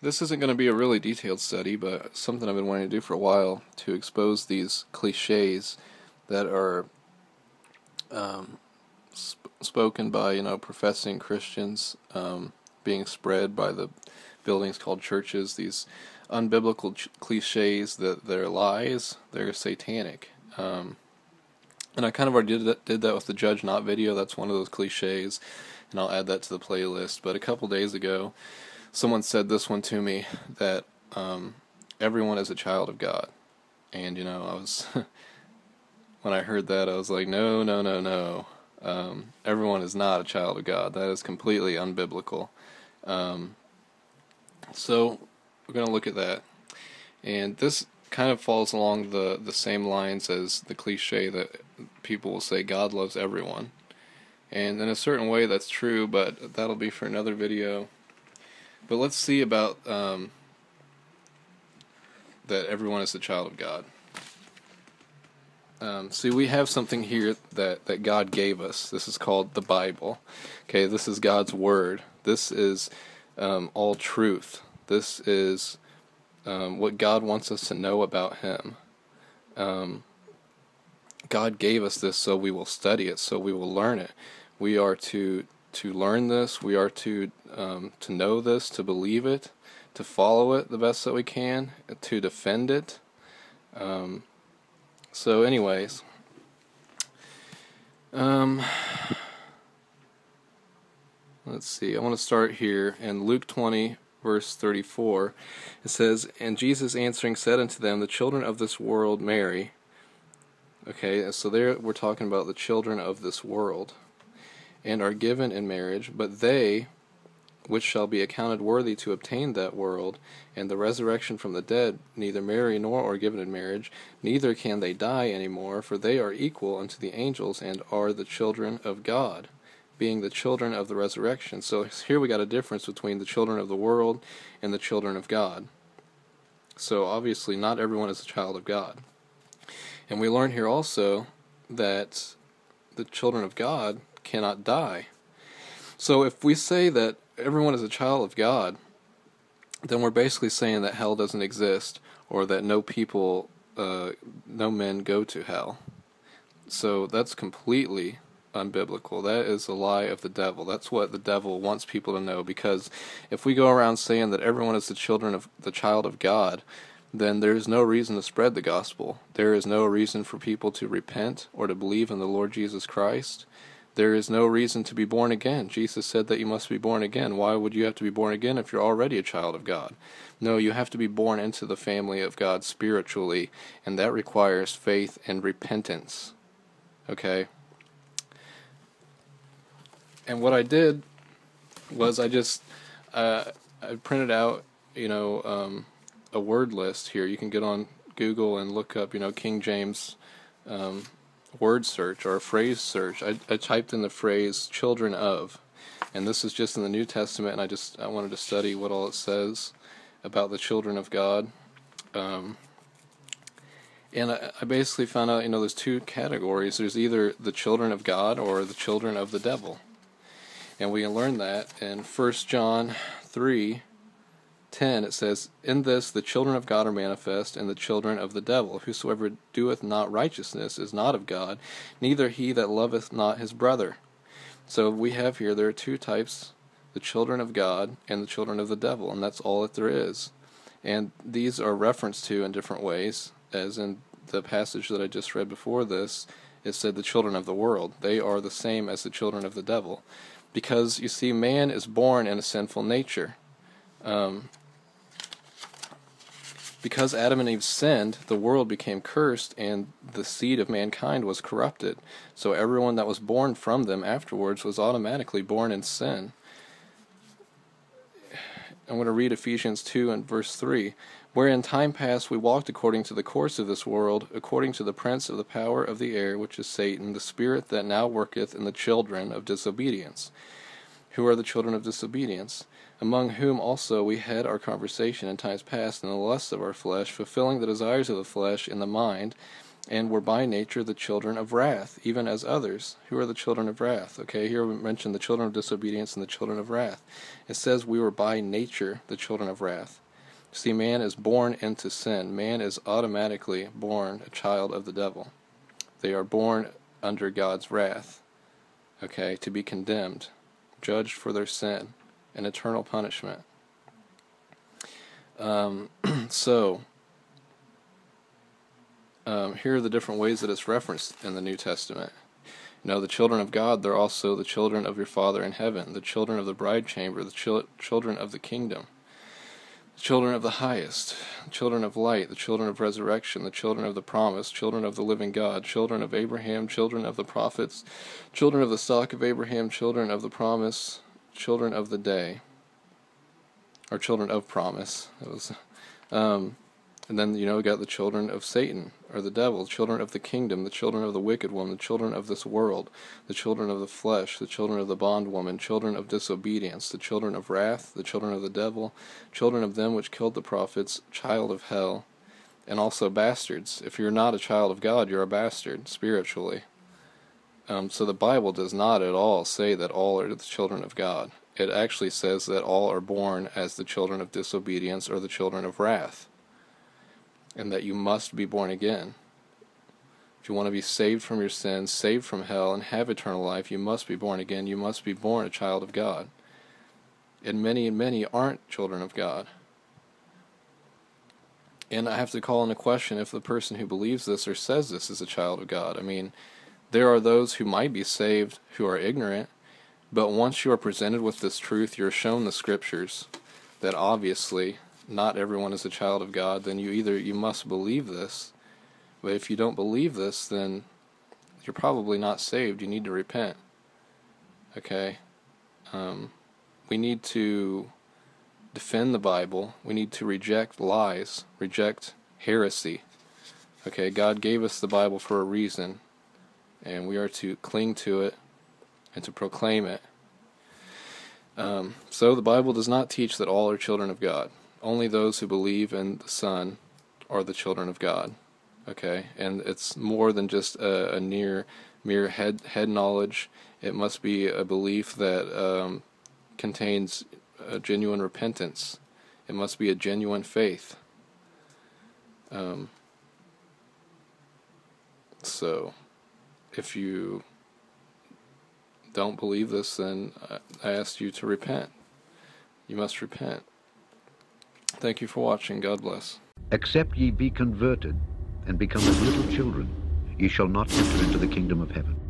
This isn't going to be a really detailed study, but something I've been wanting to do for a while, to expose these cliches that are spoken by, professing Christians, being spread by the buildings called churches, these unbiblical cliches that they're lies, they're satanic. And I kind of already did that with the Judge Not video. That's one of those cliches, and I'll add that to the playlist. But a couple days ago, someone said this one to me, that everyone is a child of God. And, I was... when I heard that, I was like, no. Everyone is not a child of God. That is completely unbiblical. So we're going to look at that. And this kind of falls along the same lines as the cliche that people will say, God loves everyone. And in a certain way that's true, but that'll be for another video. But let's see about that everyone is a child of God. See, we have something here that God gave us. This is called the Bible. Okay, this is God's Word. This is all truth. This is what God wants us to know about Him. God gave us this so we will study it, so we will learn it. We are to learn this. We are to know this, to believe it, to follow it the best that we can, to defend it. So anyways, let's see, I want to start here in Luke 20, verse 34. It says, "And Jesus answering said unto them, the children of this world marry." Okay, so there we're talking about the children of this world, "and are given in marriage, but they which shall be accounted worthy to obtain that world, and the resurrection from the dead, neither marry nor are given in marriage, neither can they die any more, for they are equal unto the angels, and are the children of God, being the children of the resurrection." So here we got a difference between the children of the world and the children of God. So obviously not everyone is a child of God. And we learn here also that the children of God cannot die. So if we say that everyone is a child of God, then we're basically saying that hell doesn't exist, or that no men go to hell. So that's completely unbiblical. That is a lie of the devil. That's what the devil wants people to know, because if we go around saying that everyone is the child of God, then there is no reason to spread the gospel. There is no reason for people to repent or to believe in the Lord Jesus Christ. There is no reason to be born again. Jesus said that you must be born again. Why would you have to be born again if you're already a child of God? No, you have to be born into the family of God spiritually, and that requires faith and repentance. Okay? And what I did was I just I printed out, a word list here. You can get on Google and look up, King James word search or phrase search. I typed in the phrase "children of," and this is just in the New Testament, and I wanted to study what all it says about the children of God. And I basically found out, there's two categories. There's either the children of God or the children of the devil. And we can learn that in 1 John 3:10. It says, "In this the children of God are manifest, and the children of the devil. Whosoever doeth not righteousness is not of God, neither he that loveth not his brother." So we have here, there are two types, the children of God and the children of the devil, and that's all that there is. And these are referenced to in different ways, as in the passage that I just read before this, it said the children of the world. They are the same as the children of the devil. Because, you see, man is born in a sinful nature. Because Adam and Eve sinned, the world became cursed, and the seed of mankind was corrupted. So everyone that was born from them afterwards was automatically born in sin. I'm going to read Ephesians 2 and verse 3. "Where in time past we walked according to the course of this world, according to the prince of the power of the air, which is Satan, the spirit that now worketh in the children of disobedience." Who are the children of disobedience? "Among whom also we had our conversation in times past, in the lusts of our flesh, fulfilling the desires of the flesh and the mind, and were by nature the children of wrath, even as others. Who are the children of wrath? Okay, here we mentioned the children of disobedience and the children of wrath. It says we were by nature the children of wrath. See, man is born into sin. Man is automatically born a child of the devil. They are born under God's wrath, okay, to be condemned, judged for their sin, and eternal punishment. Here are the different ways that it's referenced in the New Testament. You know, the children of God, they're also the children of your Father in heaven, the children of the bride chamber, the children of the kingdom, the children of the highest, the children of light, the children of resurrection, the children of the promise, children of the living God, children of Abraham, children of the prophets, children of the stock of Abraham, children of the promise, children of the day, or children of promise. It was, and then, you know, we got the children of Satan, or the devil, children of the kingdom, the children of the wicked one, the children of this world, the children of the flesh, the children of the bondwoman, children of disobedience, the children of wrath, the children of the devil, children of them which killed the prophets, child of hell, and also bastards. If you're not a child of God, you're a bastard, spiritually. So the Bible does not at all say that all are the children of God. It actually says that all are born as the children of disobedience or the children of wrath, and that you must be born again. If you want to be saved from your sins, saved from hell, and have eternal life, you must be born again. You must be born a child of God. And many aren't children of God. And I have to call into question if the person who believes this or says this is a child of God. I mean, there are those who might be saved who are ignorant, but once you are presented with this truth, you're shown the scriptures that obviously not everyone is a child of God, then you must believe this. But if you don't believe this, then you're probably not saved. You need to repent. Okay? We need to defend the Bible. We need to reject lies, reject heresy. Okay, God gave us the Bible for a reason, and we are to cling to it and to proclaim it. So the Bible does not teach that all are children of God. Only those who believe in the Son are the children of God, okay? And it's more than just a mere head knowledge. It must be a belief that contains a genuine repentance. It must be a genuine faith. So, if you don't believe this, then I ask you to repent. You must repent. Thank you for watching. God bless. Except ye be converted, and become as little children, ye shall not enter into the kingdom of heaven.